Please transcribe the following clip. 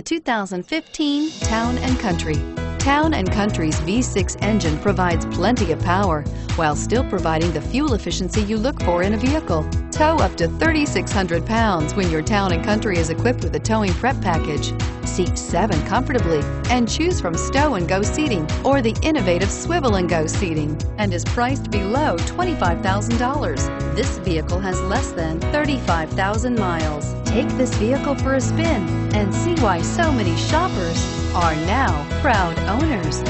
The 2015 Town & Country. Town & Country's V6 engine provides plenty of power while still providing the fuel efficiency you look for in a vehicle. Tow up to 3,600 pounds when your Town & Country is equipped with a towing prep package. Seat 7 comfortably and choose from stow and go seating or the innovative swivel and go seating, and is priced below $25,000. This vehicle has less than 35,000 miles. Take this vehicle for a spin and see why so many shoppers are now proud owners.